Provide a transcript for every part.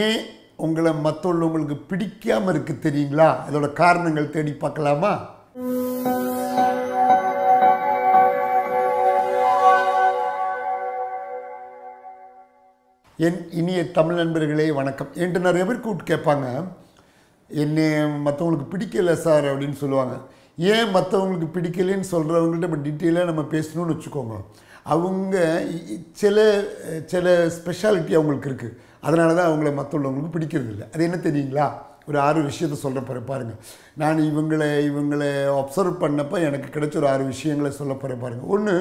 ஏன் உங்களை மற்றவங்களுக்கு பிடிக்காம இருக்கு தெரியுங்களா? அதோட காரணங்கள் தேடி பார்க்கலாமா? என் இனிய தமிழ் நண்பர்களே வணக்கம். என்று நிறைய பேர் கூப்பிட்டு கேட்பாங்க, என்னை மற்றவங்களுக்கு பிடிக்கலை சார் அப்படின்னு சொல்லுவாங்க. ஏன் மற்றவங்களுக்கு பிடிக்கலைன்னு சொல்கிறவங்கள்ட்ட இப்போ டீட்டெயிலாக நம்ம பேசணும்னு வச்சுக்கோங்க. அவங்க சில சில ஸ்பெஷாலிட்டி அவங்களுக்கு இருக்குது, அதனால தான் அவங்கள மற்றவங்களுக்கு பிடிக்கிறது இல்லை. அது என்ன தெரியுங்களா? ஒரு 6 விஷயத்தை சொல்கிற போகிற பாருங்கள். நான் இவங்களை அப்சர்வ் பண்ணப்போ எனக்கு கிடைச்ச ஒரு 6 விஷயங்களை சொல்ல போகிற பாருங்கள். 1,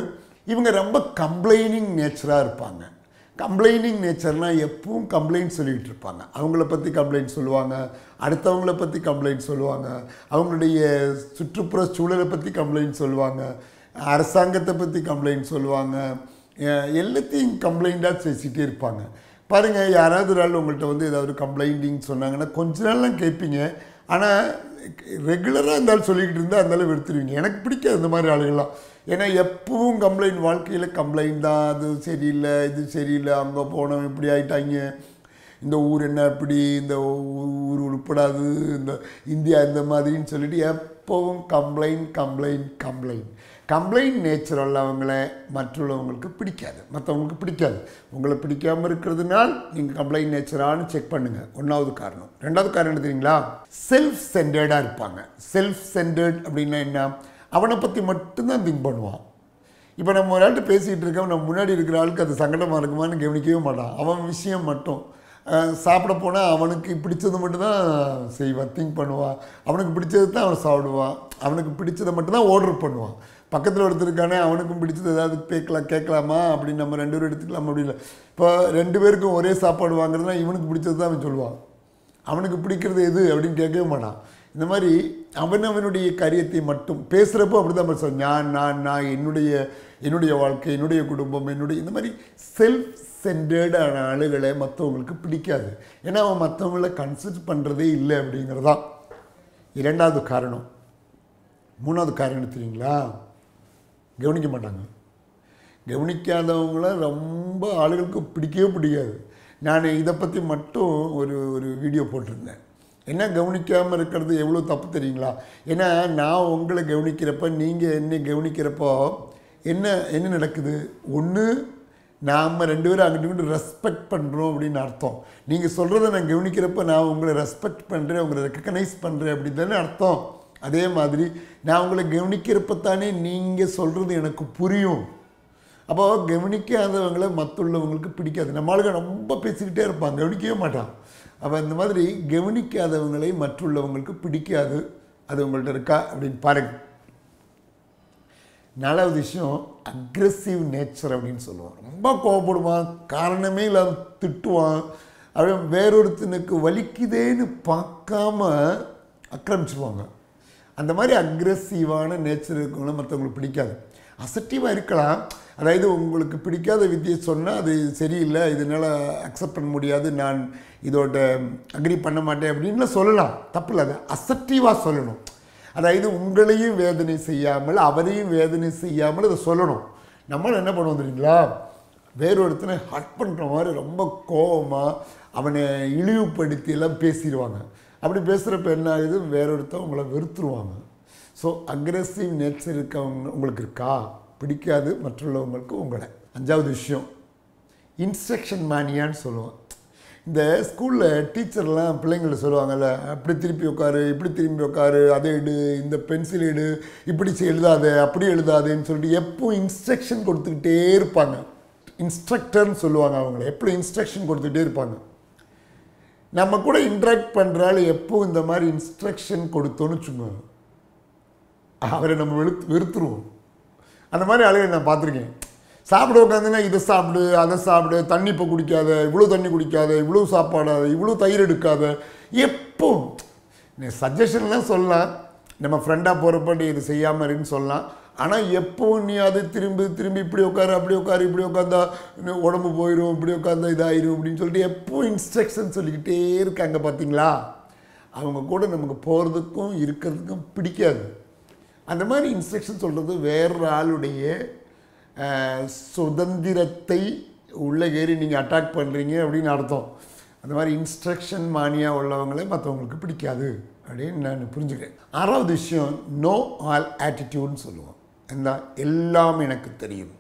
இவங்க ரொம்ப கம்ப்ளைனிங் நேச்சராக இருப்பாங்க. கம்ப்ளைனிங் நேச்சர்னால் எப்பவும் கம்ப்ளைண்ட் சொல்லிகிட்டு இருப்பாங்க. அவங்கள பற்றி கம்ப்ளைண்ட் சொல்லுவாங்க, அடுத்தவங்கள பற்றி கம்ப்ளைண்ட் சொல்லுவாங்க, அவங்களுடைய சுற்றுப்புற சூழலை பற்றி கம்ப்ளைண்ட் சொல்லுவாங்க, அரசாங்கத்தை பற்றி கம்ப்ளைண்ட் சொல்லுவாங்க, எல்லாத்தையும் கம்ப்ளைண்ட்டாக பேசிகிட்டே இருப்பாங்க. பாருங்கள், யாராவது ஒரு ஆள் உங்கள்கிட்ட வந்து ஏதாவது கம்ப்ளைண்டிங் சொன்னாங்கன்னா கொஞ்ச நாள்லாம் கேட்பீங்க, ஆனால் ரெகுலராக இருந்தாலும் சொல்லிக்கிட்டு இருந்தால் இருந்தாலும் வெறுத்துருவீங்க. எனக்கு பிடிக்காது இந்த மாதிரி ஆளுகள்லாம். ஏன்னா எப்பவும் கம்ப்ளைண்ட், வாழ்க்கையில் கம்ப்ளைண்ட் தான். அது சரியில்லை, இது சரியில்லை, அங்கே போனோம் இப்படி ஆகிட்டாங்க, இந்த ஊர் என்ன இப்படி, இந்த ஊர் உருப்படாது, இந்த இந்தியா இந்த மாதிரின்னு சொல்லிட்டு எப்பவும் complaint complaint complaint complaint nature உள்ளவங்கள மற்றவங்களுக்கு பிடிக்காது. மற்றவங்களுக்கு பிடிக்காது. உங்களை பிடிக்காமல் இருக்கிறதுனால் நீங்கள் கம்ப்ளைண்ட் நேச்சரானு செக் பண்ணுங்கள். 1வது காரணம். 2வது காரணம் எடுத்துக்கிங்களா, செல்ஃப் சென்டர்டாக இருப்பாங்க. செல்ஃப் சென்டர்ட் அப்படின்னா என்ன? அவனை பற்றி மட்டும்தான் திங்க் பண்ணுவான். இப்போ நம்ம ஒரு ஆள்கிட்ட பேசிகிட்டு இருக்கோம், நம்ம முன்னாடி இருக்கிற ஆளுக்கு அது சங்கடமாக இருக்குமான்னு கவனிக்கவே மாட்டான். அவன் விஷயம் மட்டும் சாப்பிட போனால் அவனுக்கு பிடிச்சது மட்டும்தான் செய்வான், திங்க் பண்ணுவான். அவனுக்கு பிடிச்சது தான் அவன் சாப்பிடுவான், அவனுக்கு பிடிச்சதை மட்டும்தான் ஆர்டர் பண்ணுவான். பக்கத்தில் ஒருத்தருக்கானே அவனுக்கும் பிடிச்சது ஏதாவது கேட்கலாமா அப்படின்னு நம்ம 2 பேரும் எடுத்துக்கலாமா அப்படின்ல. இப்போ 2 பேருக்கும் ஒரே சாப்பாடு வாங்குறதுனா இவனுக்கு பிடிச்சது தான் அவன் சொல்லுவான், அவனுக்கு பிடிக்கிறது எது அப்படின்னு கேட்கவே மாட்டான். இந்த மாதிரி அவனவனுடைய காரியத்தை மட்டும் பேசுகிறப்போ அப்படி தான் பேசுவான். நான் என்னுடைய வாழ்க்கை, என்னுடைய குடும்பம், என்னுடைய இந்த மாதிரி செல்ஃப் சென்டர்டான ஆளுகளை மற்றவங்களுக்கு பிடிக்காது. ஏன்னா அவன் மற்றவங்கள கன்சிடர் பண்ணுறதே இல்லை அப்படிங்கிறதான் 2வது காரணம். 3வது காரணம் எடுத்துக்கிங்களா, கவனிக்க மாட்டாங்க. கவனிக்காதவங்கள ரொம்ப ஆளுகளுக்கு பிடிக்கவே பிடிக்காது. நான் இதை பற்றி மட்டும் ஒரு வீடியோ போட்டிருந்தேன். என்ன கவனிக்காமல் இருக்கிறது எவ்வளோ தப்பு தெரியுங்களா? ஏன்னா நான் உங்களை கவனிக்கிறப்ப, நீங்கள் என்ன கவனிக்கிறப்போ என்ன நடக்குது? 1, நாம் 2 பேரும் அங்கிட்டு ரெஸ்பெக்ட் பண்ணுறோம் அப்படின்னு அர்த்தம். நீங்கள் சொல்கிறத நான் கவனிக்கிறப்ப நான் உங்களை ரெஸ்பெக்ட் பண்ணுறேன், உங்களை ரெக்கக்னைஸ் பண்ணுறேன் அப்படின்னு தானே அர்த்தம். அதே மாதிரி நான் உங்களை கவனிக்கிறப்ப தானே நீங்கள் சொல்கிறது எனக்கு புரியும். அப்போ கவனிக்காதவங்களை மற்றவங்களுக்கு பிடிக்காது. நம்மளுக்கு ரொம்ப பேசிக்கிட்டே இருப்பாங்க, கவனிக்கவே மாட்டான். அப்போ இந்த மாதிரி கவனிக்காதவங்களை மற்றவங்களுக்கு பிடிக்காது. அது உங்கள்கிட்ட இருக்கா அப்படின்னு பாருங்கள். 4வது விஷயம், அக்ரெசிவ் நேச்சர் அப்படின்னு சொல்லுவான். ரொம்ப கோபப்படுவான், காரணமே இல்லாத திட்டுவான். அப்படியே வேறொருத்தனுக்கு வலிக்குதேன்னு பார்க்காம ஆக்கிரமிச்சிருவாங்க. அந்த மாதிரி அக்ரெசிவான நேச்சர் இருக்கவங்கள மற்றவங்களுக்கு பிடிக்காது. அசட்டிவாக இருக்கலாம். அதாவது உங்களுக்கு பிடிக்காத வித்தியை சொன்னால் அது சரியில்லை, இதனால் அக்செப்ட் பண்ண முடியாது, நான் இதோட அக்ரி பண்ண மாட்டேன் அப்படின்னு சொல்லலாம், தப்பு இல்லை. அசட்டிவாக சொல்லணும். அதாவது உங்களையும் வேதனை செய்யாமல் அவரையும் வேதனை செய்யாமல் அதை சொல்லணும். நம்மளும் என்ன பண்ணுவோம் தெரியுங்களா, வேறொருத்தனை ஹர்ட் பண்ணுற மாதிரி ரொம்ப கோபமாக அவனை இழிவுபடுத்தி எல்லாம் பேசிடுவாங்க. அப்படி பேசுகிறப்ப என்ன ஆகுது? வேறொருத்தன் உங்களை வெறுத்துருவாங்க. ஸோ அக்ரெசிவ் நேச்சர் இருக்கவங்க உங்களுக்கு இருக்கா? பிடிக்காது மற்றவங்களுக்கு உங்களை. 5வது விஷயம், இன்ஸ்ட்ரக்ஷன் மேனியான்னு சொல்லுவோம். இந்த ஸ்கூலில் டீச்சர்லாம் பிள்ளைங்களை சொல்லுவாங்கள்ல, அப்படி திருப்பி உட்காரு, இப்படி திரும்பி உட்காரு, அதை எடு, இந்த பென்சில் எடு, இப்படி எழுதாது, அப்படி எழுதாதுன்னு சொல்லிட்டு எப்போ இன்ஸ்ட்ரக்ஷன் கொடுத்துக்கிட்டே இருப்பாங்க. இன்ஸ்ட்ரக்டர்னு சொல்லுவாங்க அவங்கள. எப்போ இன்ஸ்ட்ரக்ஷன் கொடுத்துக்கிட்டே இருப்பாங்க. நம்ம கூட இன்ட்ராக்ட் பண்ணுறாள் எப்போ இந்த மாதிரி இன்ஸ்ட்ரக்ஷன் கொடுத்தோன்னு வச்சுக்கோங்க, அவரை நம்ம வெறுத்துருவோம். அந்த மாதிரி ஆளுகளை நான் பார்த்துருக்கேன். சாப்பிட உட்காந்துன்னா இதை சாப்பிடு, அதை சாப்பிடு, தண்ணி இப்போ குடிக்காத, இவ்வளோ தண்ணி குடிக்காத, இவ்வளோ சாப்பாடாத, இவ்வளோ தயிர் எடுக்காத, எப்போ சஜஷன்லாம் சொல்லலாம். நம்ம ஃப்ரெண்டாக போகிறப்ப இது செய்யாமல் இருக்குன்னு சொல்லலாம். ஆனால் எப்போ நீ அது திரும்பி திரும்பி இப்படி உட்காரு, அப்படி உட்காரு, இப்படி உட்காந்தா உடம்பு போயிடும், இப்படி உட்காந்தா இதாயிரும் அப்படின்னு சொல்லிட்டு எப்போ இன்ஸ்ட்ரக்ஷன் சொல்லிக்கிட்டே இருக்காங்க. பார்த்தீங்களா, அவங்க கூட நமக்கு போகிறதுக்கும் இருக்கிறதுக்கும் பிடிக்காது. அந்த மாதிரி இன்ஸ்ட்ரக்ஷன் சொல்கிறது வேறு ஆளுடைய சுதந்திரத்தை உள்ளே ஏறி நீங்கள் அட்டாக் பண்ணுறீங்க அப்படின்னு அர்த்தம். அந்த மாதிரி இன்ஸ்ட்ரக்ஷன் மானியா உள்ளவங்களே மற்றவங்களுக்கு பிடிக்காது அப்படின்னு நான் புரிஞ்சுக்கிறேன். ஆறாவது விஷயம் நோ ஆல் ஆட்டிடியூட்னு சொல்லுவோம். இந்த எல்லாம் எனக்கு தெரியும்,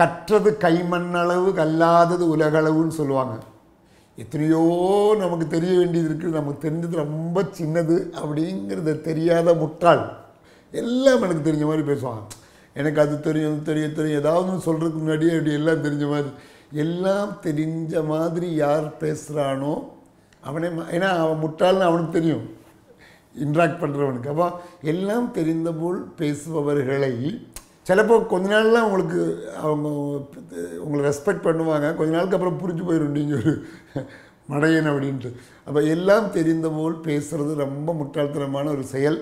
கற்றது கைமண்ணளவு கல்லாதது உலகளவுன்னு சொல்லுவாங்க. எத்தனையோ நமக்கு தெரிய வேண்டியது இருக்குது, நமக்கு தெரிஞ்சது ரொம்ப சின்னது அப்படிங்கிறத தெரியாத முட்டாள் எல்லாம் எனக்கு தெரிஞ்ச மாதிரி பேசுவாங்க. எனக்கு அது தெரியும் தெரிய தெரியும் ஏதாவது சொல்கிறதுக்கு முன்னாடியே அப்படி எல்லாம் தெரிஞ்ச மாதிரி எல்லாம் தெரிஞ்ச மாதிரி யார் பேசுகிறானோ அவனே, ஏன்னா அவன் முட்டாள்னு அவனுக்கு தெரியும் இன்ட்ராக்ட் பண்ணுறவனுக்கு. அப்போ எல்லாம் தெரிந்த போல் பேசுபவர்களை சிலப்போ கொஞ்ச நாள்லாம் அவங்களுக்கு உங்களை ரெஸ்பெக்ட் பண்ணுவாங்க, கொஞ்ச நாளுக்கு அப்புறம் புரிஞ்சு போயிடும் நீங்கள் ஒரு மடையன் அப்படின்ட்டு. அப்போ எல்லாம் தெரிந்த போல் பேசுகிறது ரொம்ப முட்டாள்தனமான ஒரு செயல்,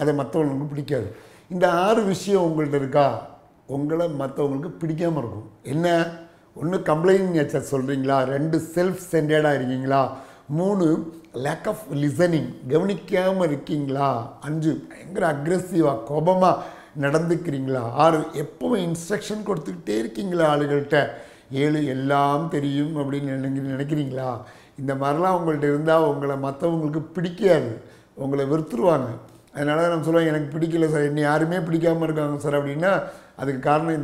அதை மற்றவங்களுக்கு பிடிக்காது. இந்த ஆறு விஷயம் உங்கள்கிட்ட இருக்கா, உங்களை மற்றவங்களுக்கு பிடிக்காமல் இருக்கும். என்ன, ஒன்று கம்ப்ளைண்ட் நேச்சர் சொல்கிறீங்களா, ரெண்டு செல்ஃப் சென்டர்டாக இருக்கீங்களா, மூணு லேக் ஆஃப் லிசனிங் கவனிக்காமல் இருக்கீங்களா, அஞ்சு பயங்கர அக்ரெசிவாக கோபமாக நடந்துக்கிறீங்களா, ஆறு எப்போவுமே இன்ஸ்ட்ரக்ஷன் கொடுத்துக்கிட்டே இருக்கீங்களா ஆளுகள்கிட்ட, ஏழு எல்லாம் தெரியும் அப்படின்னு நினைக்கிறீங்களா. இந்த மாதிரிலாம் உங்கள்கிட்ட இருந்தால் உங்களை மற்றவங்களுக்கு பிடிக்காது, உங்களை வெறுத்துருவாங்க. அதனால தான் நம்ம சொல்லுவாங்க எனக்கு பிடிக்கல சார், என்னை யாருமே பிடிக்காமல் இருக்காங்க சார் அப்படின்னா அதுக்கு காரணம்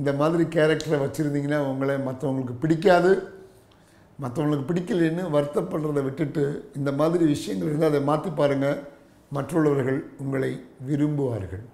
இந்த மாதிரி கேரக்டரை வச்சுருந்தீங்கன்னா உங்களை மற்றவங்களுக்கு பிடிக்காது. மற்றவங்களுக்கு பிடிக்கலன்னு வருத்தப்படுறதை விட்டுட்டு இந்த மாதிரி விஷயங்கள் இருந்தால் அதை மாற்றி பாருங்கள், மற்றவர்கள் உங்களை விரும்புவார்கள்.